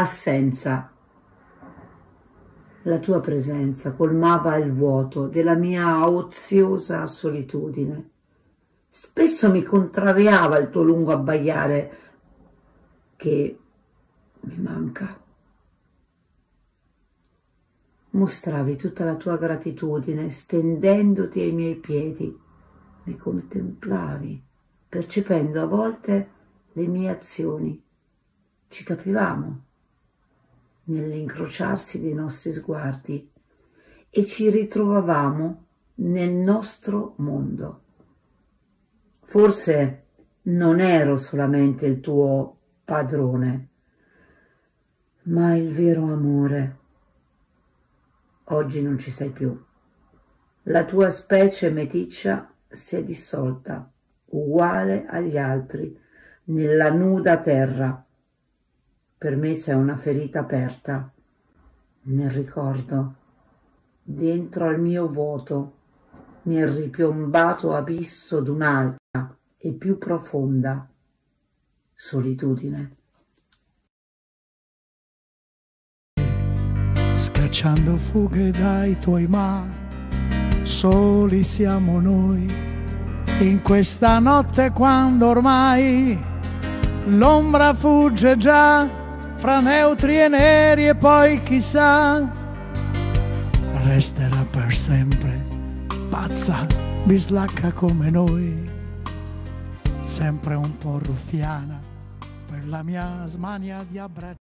assenza. La tua presenza colmava il vuoto della mia oziosa solitudine. Spesso mi contrariava il tuo lungo abbaiare che mi manca. Mostravi tutta la tua gratitudine stendendoti ai miei piedi. Mi contemplavi, percependo a volte le mie azioni. Ci capivamo nell'incrociarsi dei nostri sguardi e ci ritrovavamo nel nostro mondo. Forse non ero solamente il tuo padrone, ma il vero amore. Oggi non ci sei più. La tua specie meticcia si è dissolta, uguale agli altri, nella nuda terra. Per me sei una ferita aperta, nel ricordo, dentro al mio vuoto, nel ripiombato abisso d'un'altra e più profonda solitudine. Scacciando fughe dai tuoi mari, soli siamo noi, in questa notte quando ormai l'ombra fugge già fra neutri e neri, e poi chissà, resterà per sempre pazza, bislacca come noi, sempre un po' ruffiana per la mia smania di abbracciare.